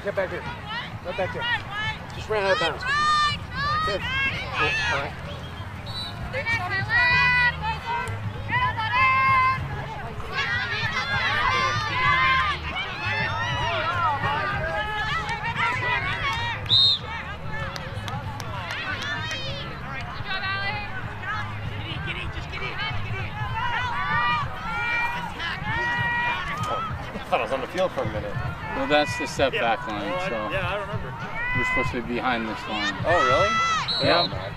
Back here, back here. Not back here. Just ran out of bounds. Fifth. All right. I thought I was on the field for a minute. Well, that's the setback line, so. Yeah, I remember. You're supposed to be behind this line. Oh, really? Yeah.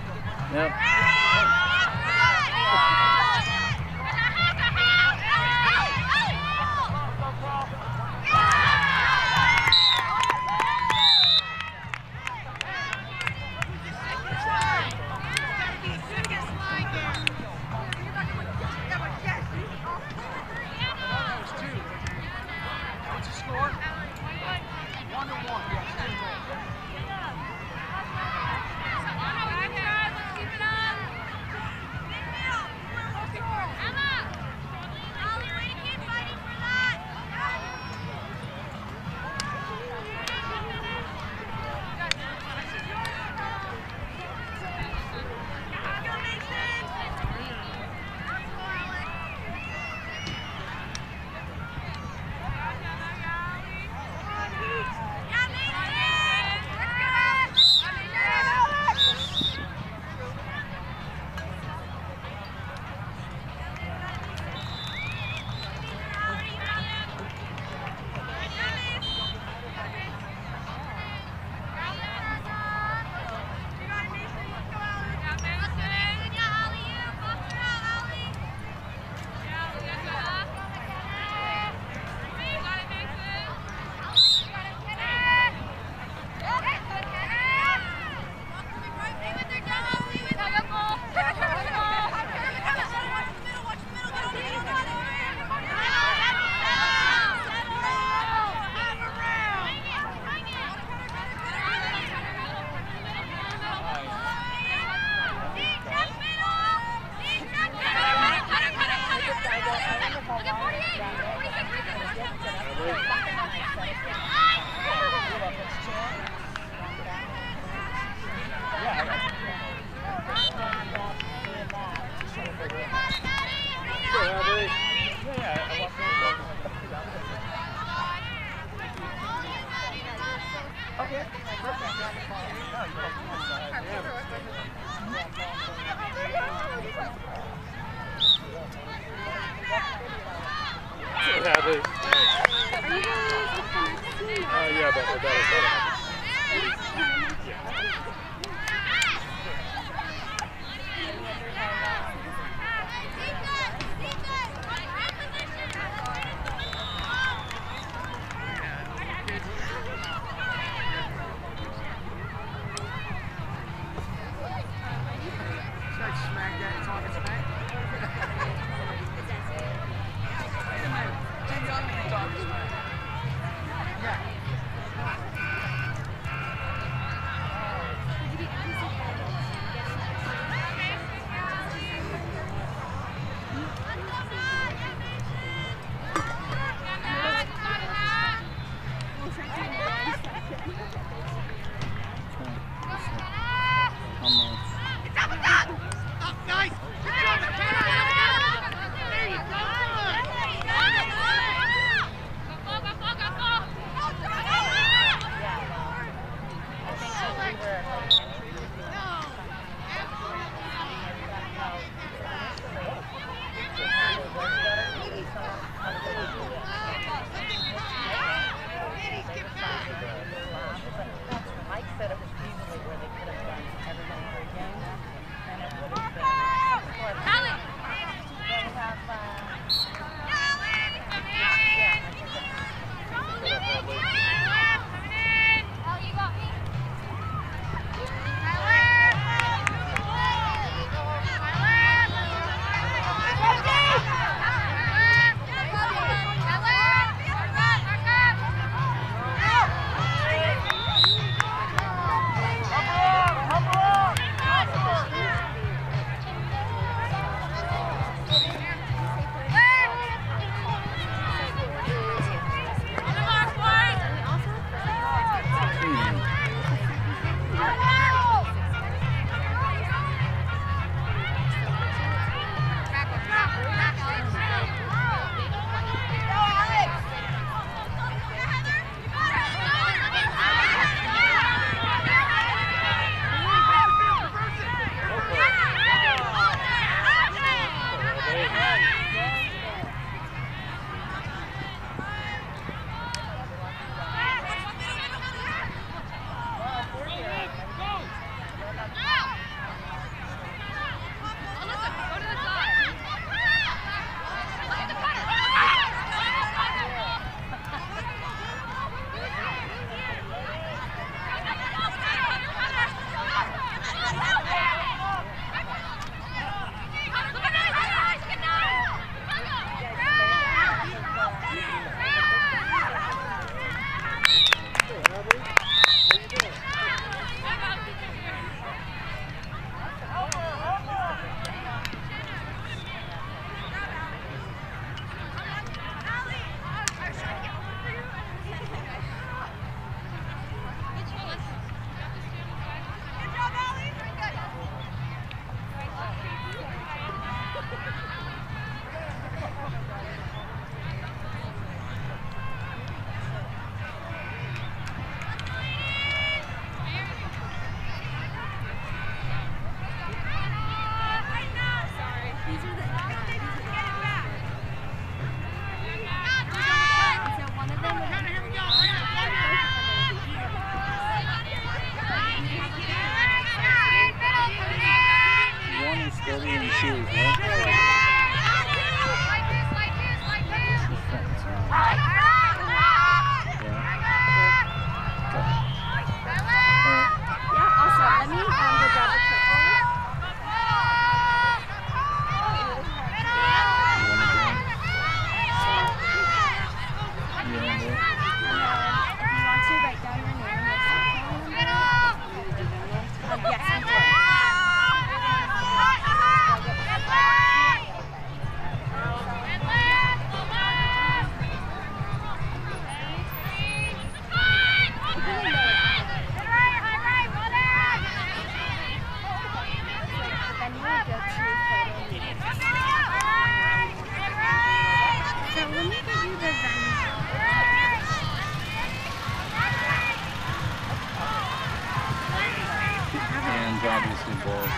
obviously balls.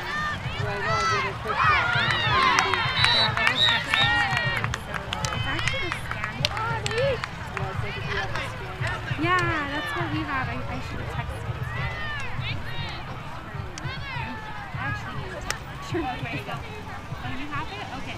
Yeah, that's what we have. I should have texted it. Actually, where you go. Oh, you have it? Okay.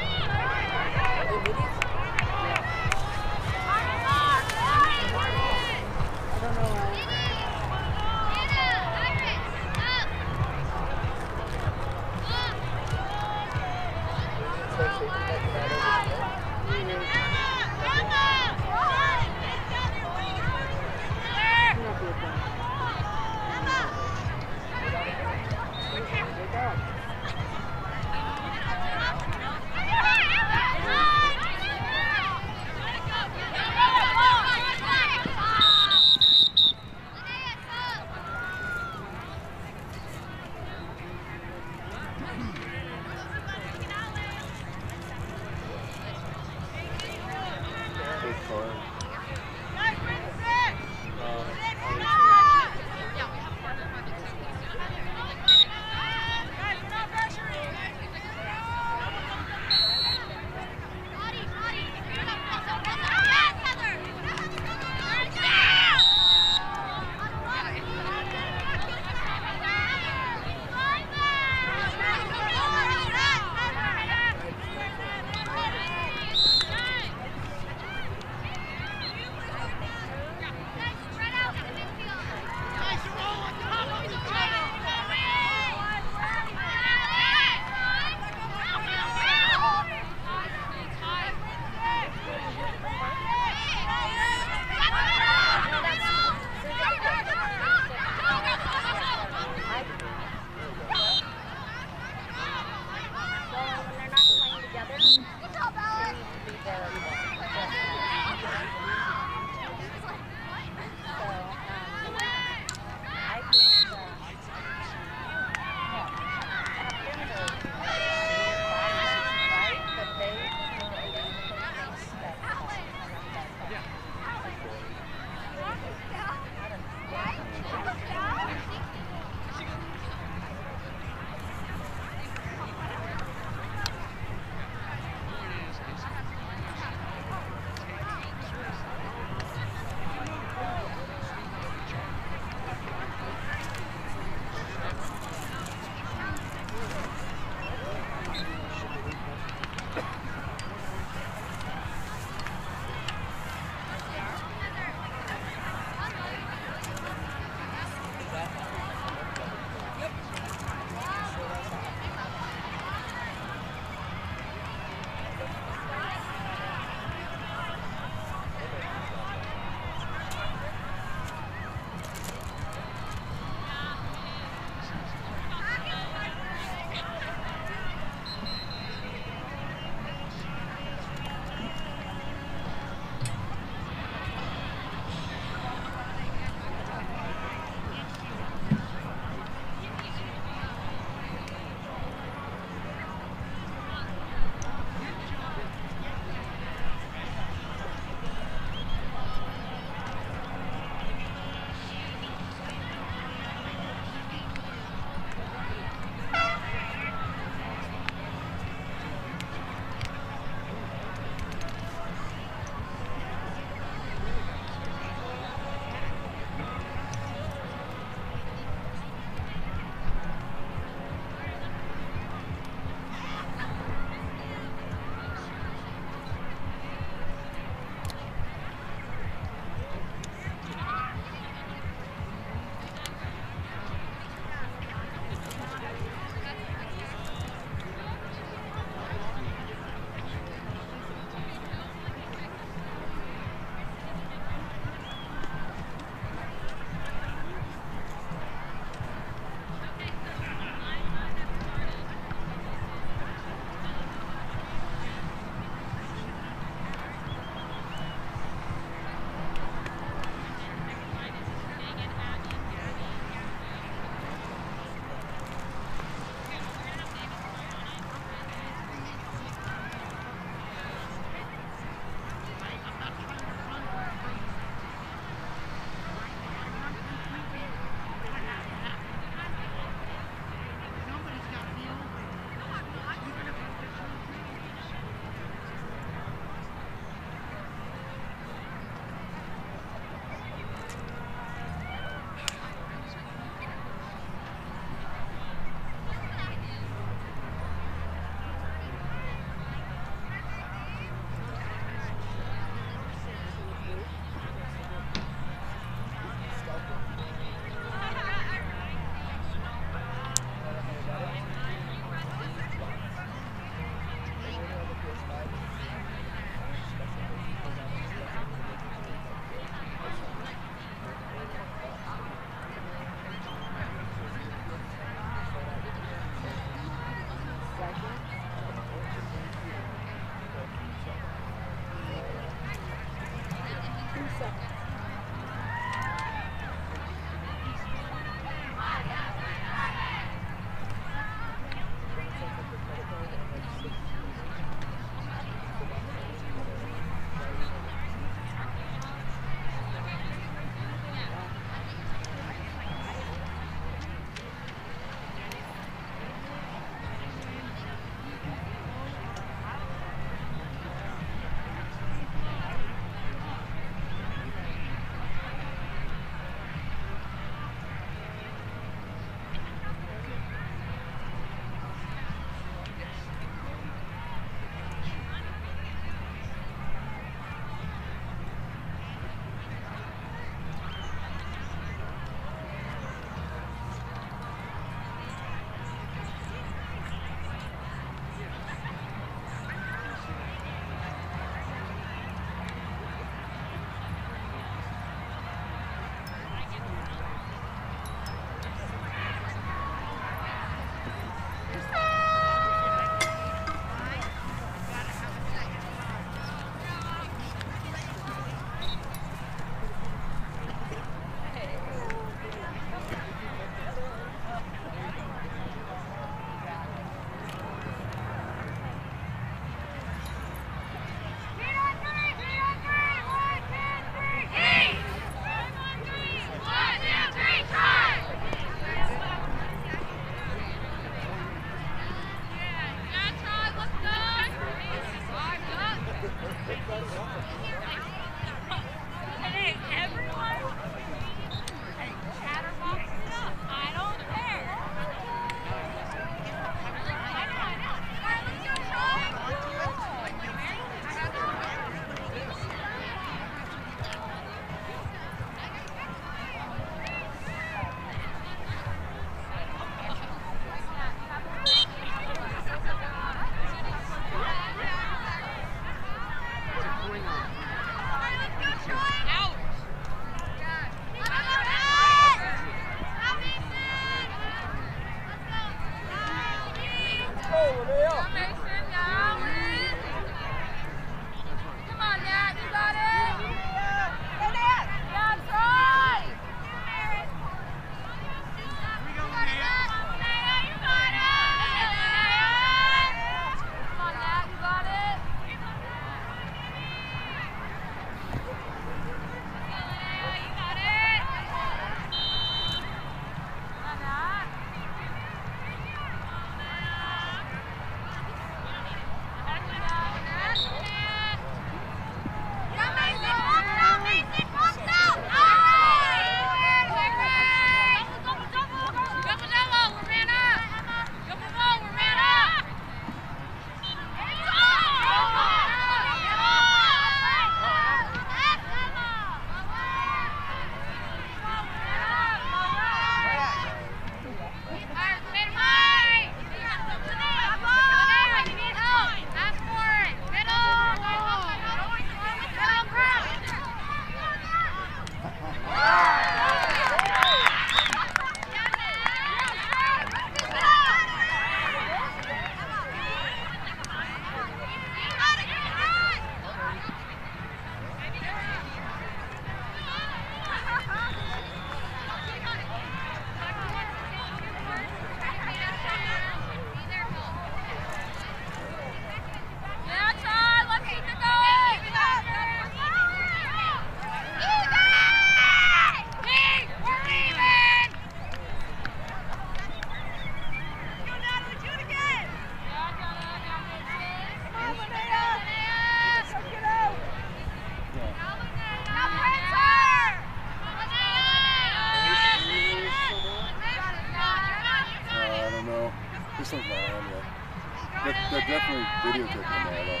This thing's not on yet. They're definitely videotaping them all though.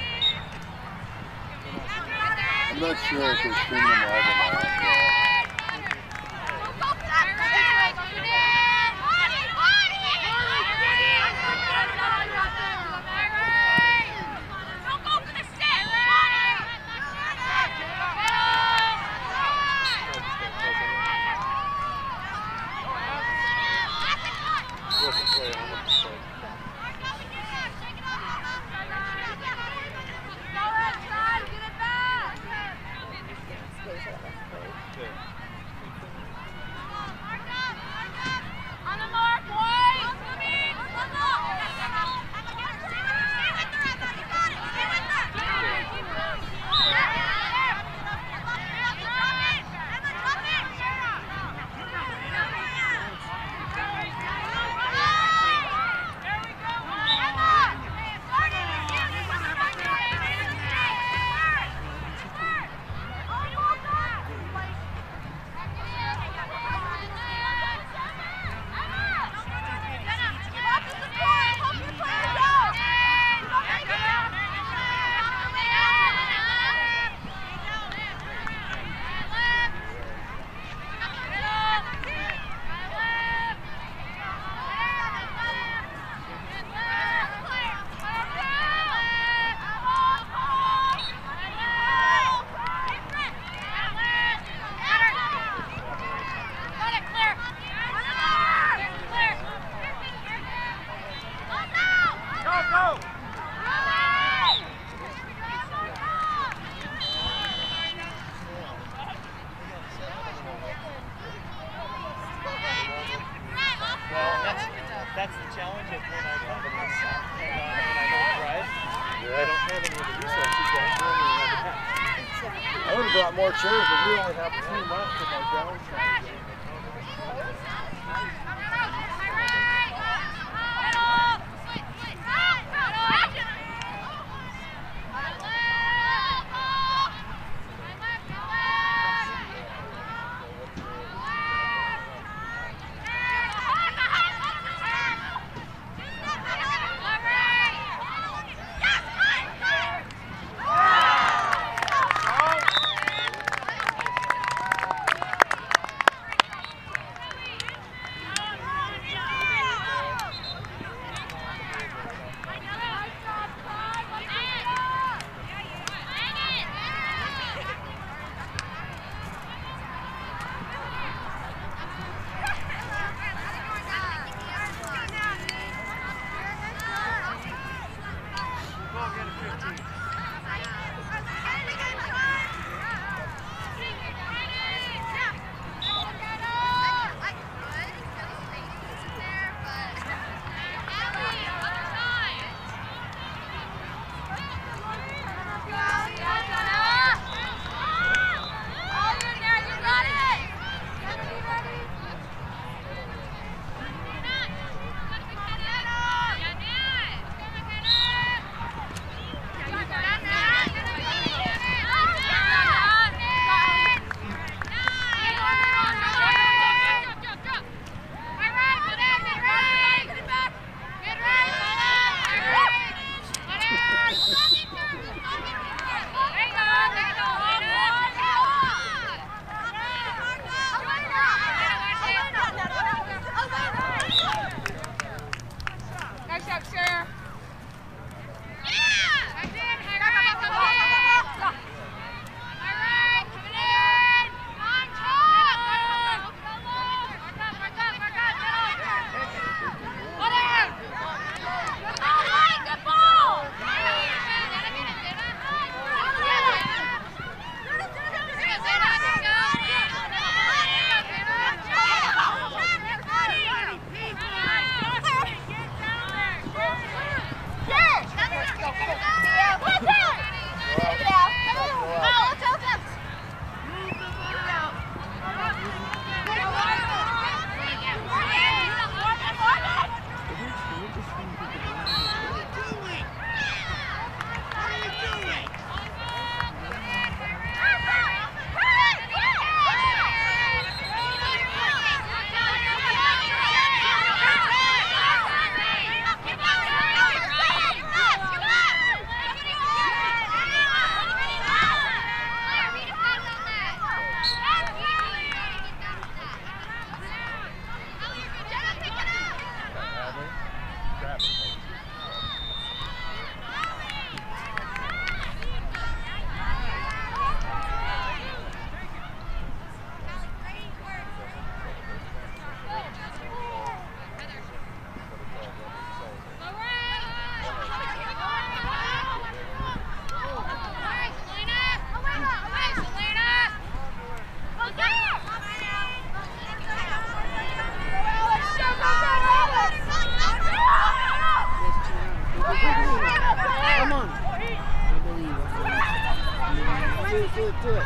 I'm not sure if they're streaming them live or not. do it.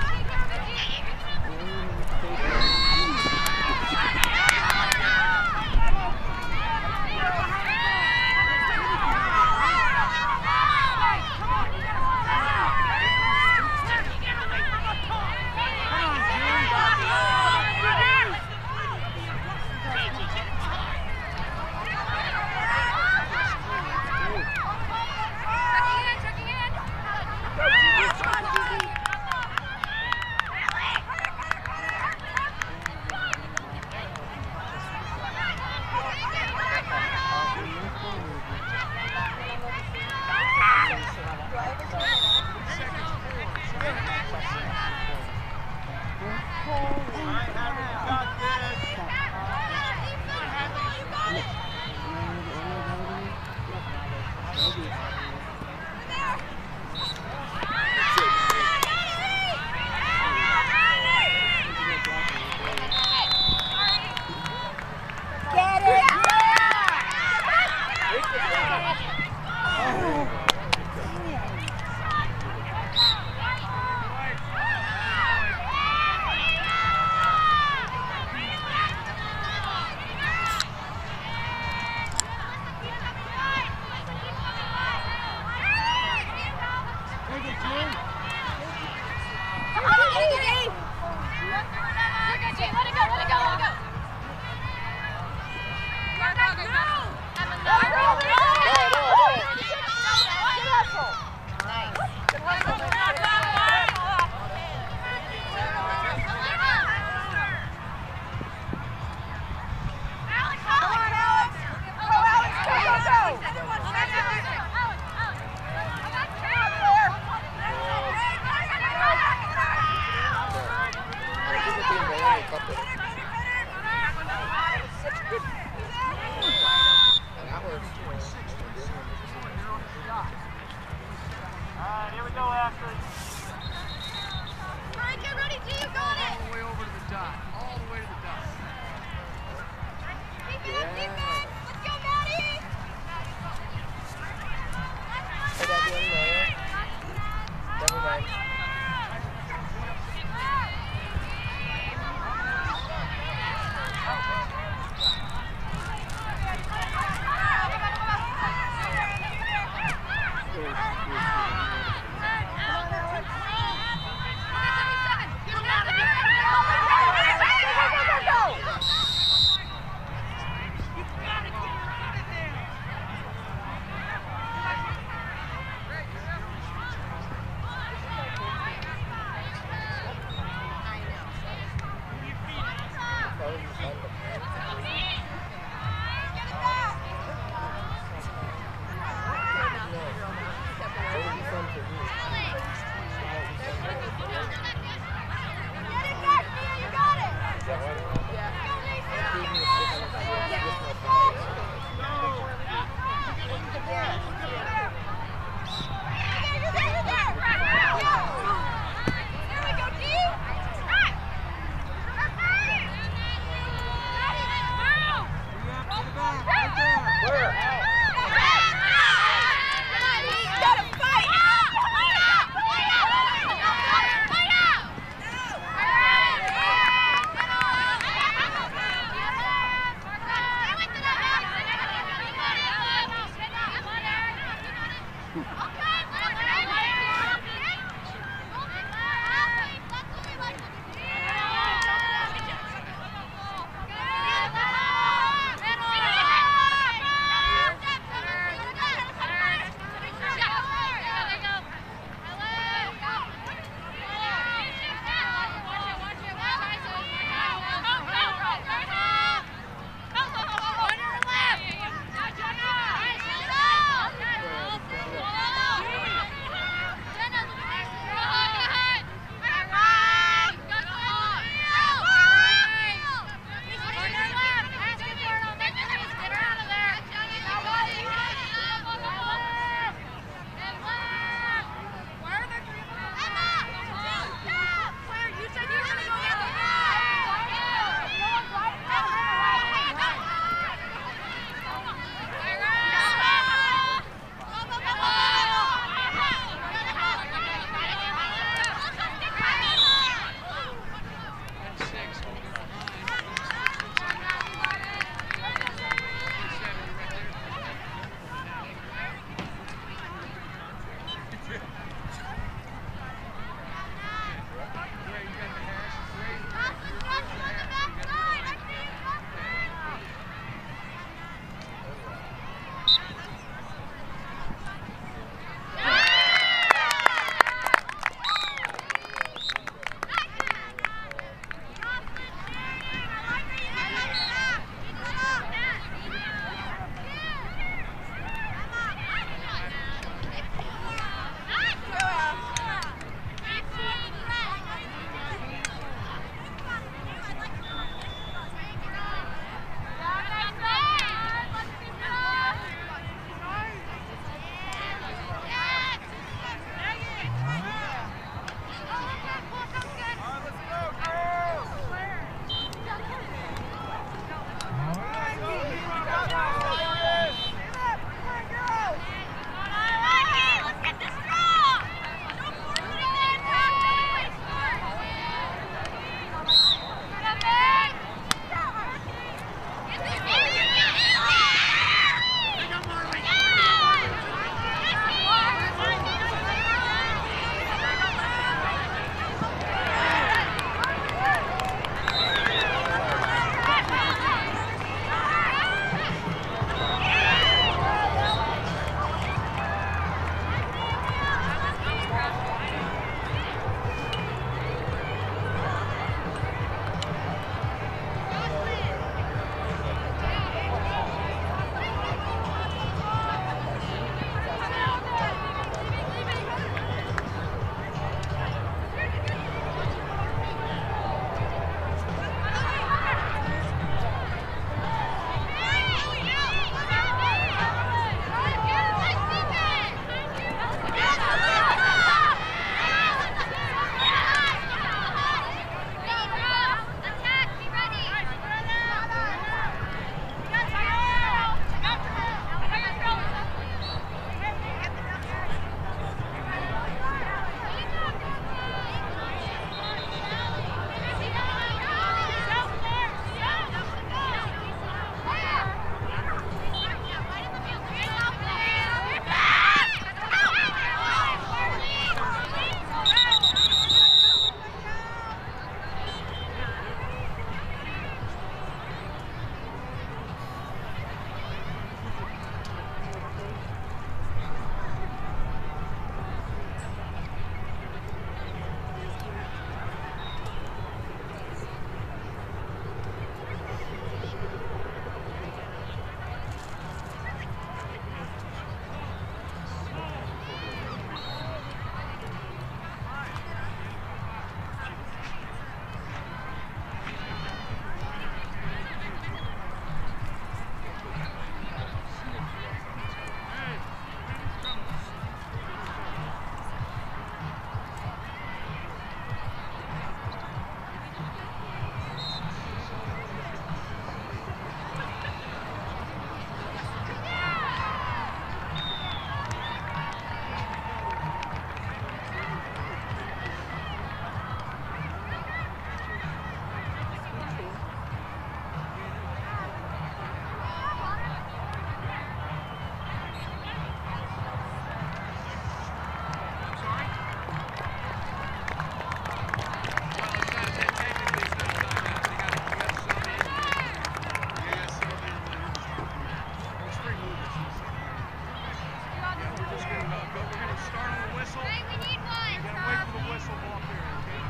whistle. Hey, we need one. Get away from the whistle ball here, okay?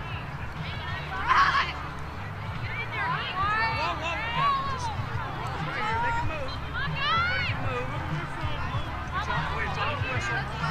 You're in there. Whoa, whoa, yeah. Just right here. They can move. They can move. Move forward. Move. It's on the whistle.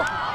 Oh.